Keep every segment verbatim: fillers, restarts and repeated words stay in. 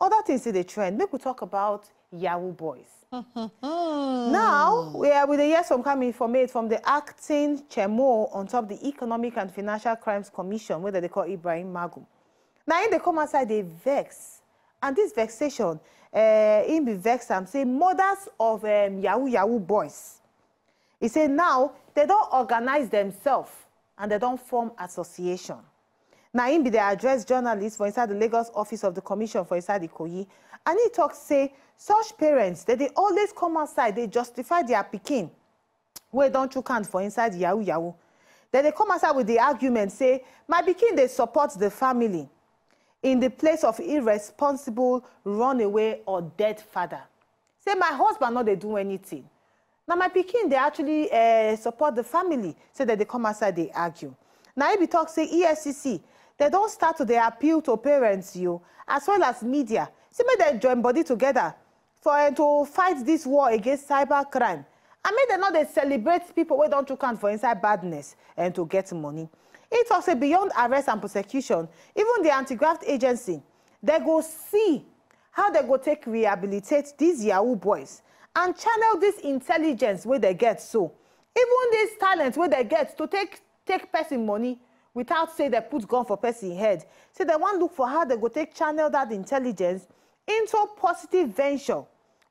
Other things in the trend, make we talk about Yahoo Boys. Now, we are with the yes from coming from it from the acting chairman on top of the Economic and Financial Crimes Commission, whether they call Ibrahim Magu. Now, in the come outside, they vex. And this vexation, uh, in the vex, I'm saying mothers of um, Yahoo Yahoo Boys. He said now, they don't organize themselves and they don't form association. Now, he be the address journalist for inside the Lagos office of the commission for inside the Ikoyi. And he talks, say, such parents, that they always come outside, they justify their pikin. Where don't you count for inside Yahoo Yahoo? Then they come outside with the argument, say, my pikin, they support the family in the place of irresponsible, runaway, or dead father. Say, my husband, no, they do anything. Now, my pikin, they actually uh, support the family, so that they come outside, they argue. Now, if you talk, say, E F C C, they don't start to they appeal to parents, you, as well as media. See, may they join body together for uh, to fight this war against cyber crime. And may they not they celebrate people where don't you count for inside badness and to get money. It also beyond arrest and prosecution, even the anti-graft agency, they go see how they go take rehabilitate these Yahoo boys and channel this intelligence where they get so. Even this talent where they get to take take person money without say they put gun for person head. So they want to look for how they go take channel that intelligence into positive venture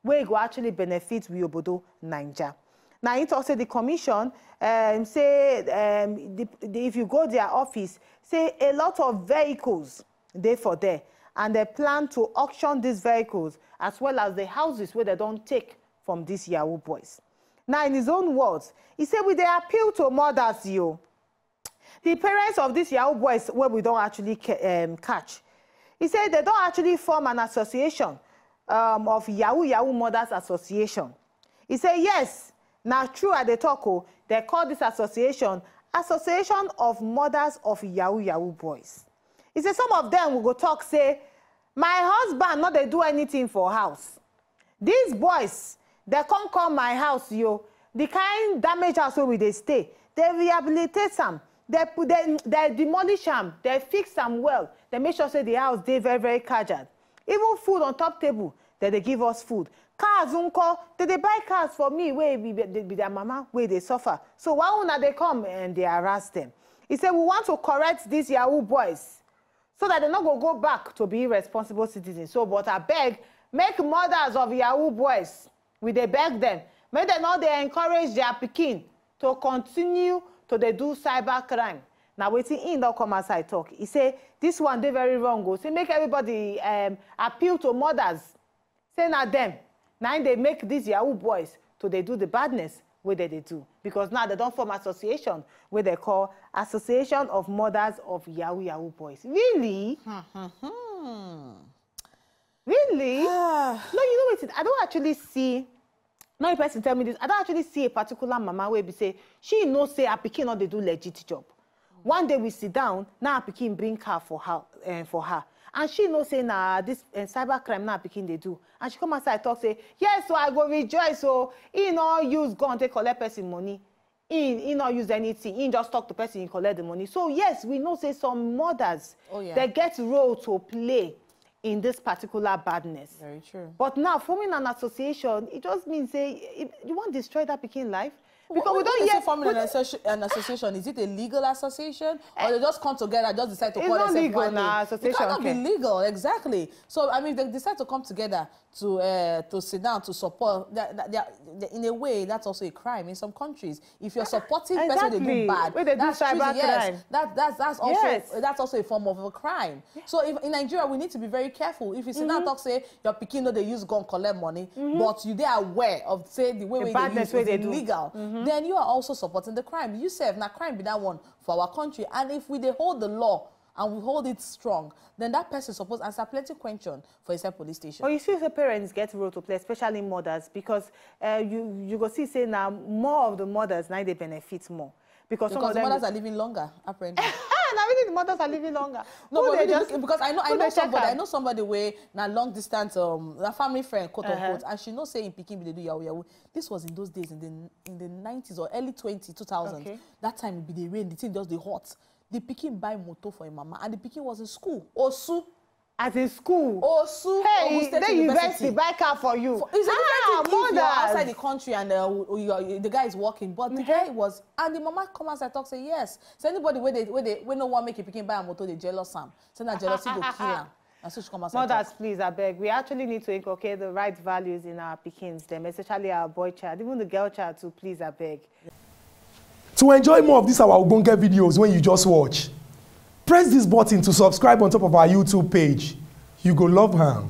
where it will actually benefit Obodo Naija. Now, it also the commission, um, say, um, the, the, if you go to their office, say a lot of vehicles, day for day, and they plan to auction these vehicles as well as the houses where they don't take from these Yahoo boys. Now, in his own words, he said, with the appeal to mothers, you, the parents of these Yahoo boys, where we don't actually um, catch, he said they don't actually form an association um, of Yahoo Yahoo Mothers Association. He said, yes. Now, through Adetoko, they call this association Association of Mothers of Yahoo Yahoo Boys. He said some of them will go talk, say, my husband, not they do anything for house. These boys, they come come my house, yo. The kind damage house where they stay. They rehabilitate them. They, they, they demolish them. They fix them well. They make sure say the house, they very, very casual. Even food on top table, that they give us food. Cars, uncle, did they buy cars for me? Where be, be, be their mama, where they suffer. So why would they come and they harass them? He said, we want to correct these Yahoo boys so that they're not going to go back to be irresponsible citizens. So, but I beg, make mothers of Yahoo boys, we they beg them, may they not they encourage their pikin to continue to they do cyber crime. Now, waiting in the commerce I talk, he said, this one, they very wrong. Go. Say, make everybody um, appeal to mothers. Say, now them. Now they make these Yahoo boys so they do the badness where they, they do. Because now they don't form association where they call Association of Mothers of Yahoo Yahoo Boys. Really? Really? No, you know what it is? I don't actually see, now a person tell me this, I don't actually see a particular mama where we say, she knows say her pikin not they do legit job. One day we sit down, now her pikin bring car for her, uh, for her. And she knows say nah, this uh, cyber crime now nah, pikin they do. And she come outside talk say, yes, so I go rejoice. So he no use gun to collect person money. He, he no use anything. He just talk to person and collect the money. So yes, we know say some mothers oh, yeah. they get role to play in this particular badness. Very true. But now forming an association, it just means say it, you want to destroy that pikin life. Because what, we don't yet form an, associ an association. Is it a legal association, or they just come together and just decide to call themselves legal? Nah, association. It cannot okay. be legal, exactly. So I mean, they decide to come together to uh, to sit down to support. They, they are, they, in a way, that's also a crime in some countries. If you're supporting exactly. person, they do bad. Wait, they that's do cyber yes. crime. That, that's that's also yes. that's also a form of a crime. Yes. So if, in Nigeria, we need to be very careful. If you sit mm -hmm. down and talk, say your pikin no they use gun collect money, mm -hmm. but you they are aware of say the way the way they use way they illegal. Mm -hmm. Then you are also supporting the crime. You say, now crime be that one for our country. And if we they hold the law and we hold it strong, then that person is supposed to answer plenty of questions for inside police station. Well, you see the parents get role to play, especially mothers, because uh, you, you go see, say, now more of the mothers, now they benefit more. Because, because some of the mothers are living longer, apparently. I mean, the mothers are living longer. No, who but really just, because I know, I know somebody, I know somebody where now long distance, um, a family friend, quote unquote, uh-huh. and she knows say in Peking they do Yahoo Yahoo. This was in those days in the in the nineties or early twenty, two thousands. Okay. That time it be the rain, the thing just the hot. The Peking buy motor for a mama, and the Peking was in school. Osu. As in school. Osu. Hey, Ogun State University. University buy car for you. For, it's ah, a different thing if you're outside the country and uh, you're, the guy is working. But mm-hmm. the guy was, and the mama come and talk say yes. So anybody where they where they where no one make it picking buy a motor, they jealous Sam. So that jealousy go kill him. So mothers, please, I beg. We actually need to inculcate the right values in our pikins, them, especially our boy child, even the girl child too, please, I beg. To enjoy more of these our Ogbonge videos when you just watch, press this button to subscribe on top of our YouTube page. You go love her.